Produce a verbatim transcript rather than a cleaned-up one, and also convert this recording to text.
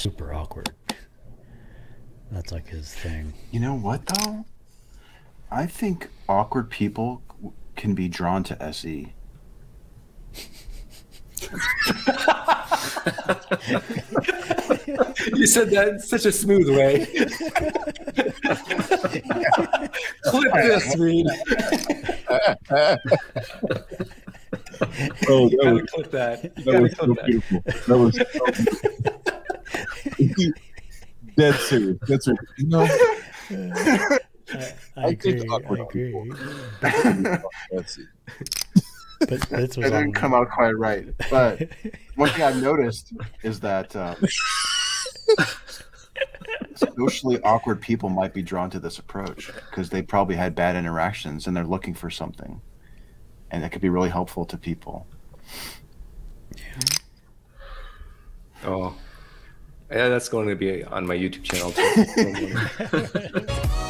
super awkward. That's like his thing. You know what, though? I think awkward people can be drawn to S E. You said that in such a smooth way. Clip this, Reed. Oh, you gotta clip that. You gotta clip that. Beautiful. That was so beautiful. Dead serious. Dead serious. You know, I, I, I agree. I agree. That's it. But this was it didn't come out quite right. But one thing I've noticed is that um, socially awkward people might be drawn to this approach because they probably had bad interactions and they're looking for something, and that could be really helpful to people. Yeah. Oh, yeah, that's going to be on my YouTube channel too.